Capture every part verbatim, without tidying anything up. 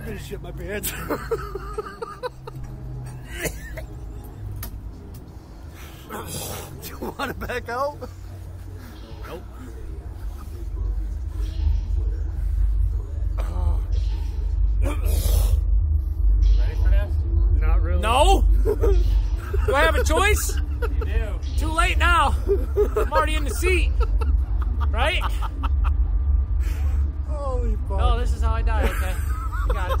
I'm gonna shit my pants. Do you want to back out? Nope. Ready for this? Not really. No? Do I have a choice? You do. Too late now. I'm already in the seat. Right? Holy fuck. Oh, this is how I die. Okay. You got it.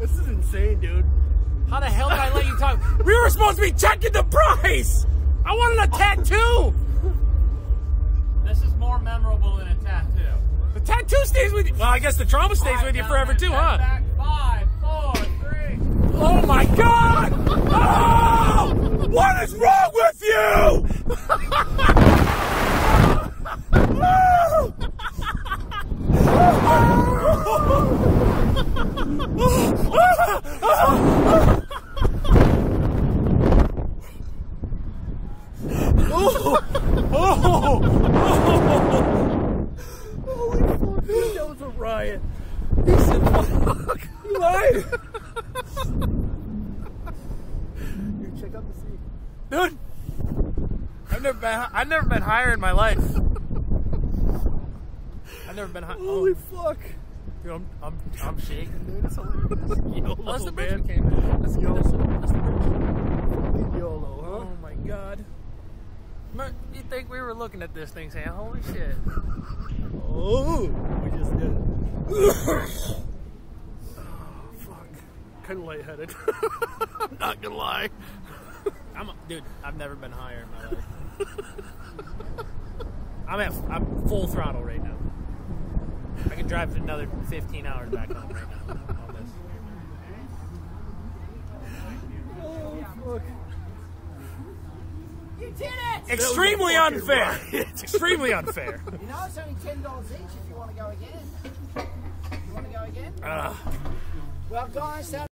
This is insane, dude. How the hell did I let you talk? We were supposed to be checking the price! I wanted a tattoo! This is more memorable than a tattoo. The tattoo stays with you. Well, I guess the trauma stays five, with you forever too, huh? Back. Five, four, three. Oh my God! Oh! What is wrong with you? Oh, oh, oh, oh. Holy fuck, dude, that was a riot. He said, fuck. He lied. Dude, check out the seat. Dude, I've never been, I've never been higher in my life. I've never been high. Holy oh. fuck. Dude, I'm, I'm, I'm shaking, dude. It's hilarious. YOLO, Unless the bridge came in. Let's go. That's the bridge. YOLO, huh? Oh my God. You think we were looking at this thing saying, holy shit. Oh, we just did it. Oh, fuck. Kind of lightheaded. I'm not going to lie. I'm a, dude, I've never been higher in my life. I'm at I'm full throttle right now. I could drive for another fifteen hours back home right now. All this. Oh, fuck. You did it! Extremely unfair. It's extremely unfair. You know, it's only ten dollars each if you want to go again. You want to go again? Uh. Well, guys, that.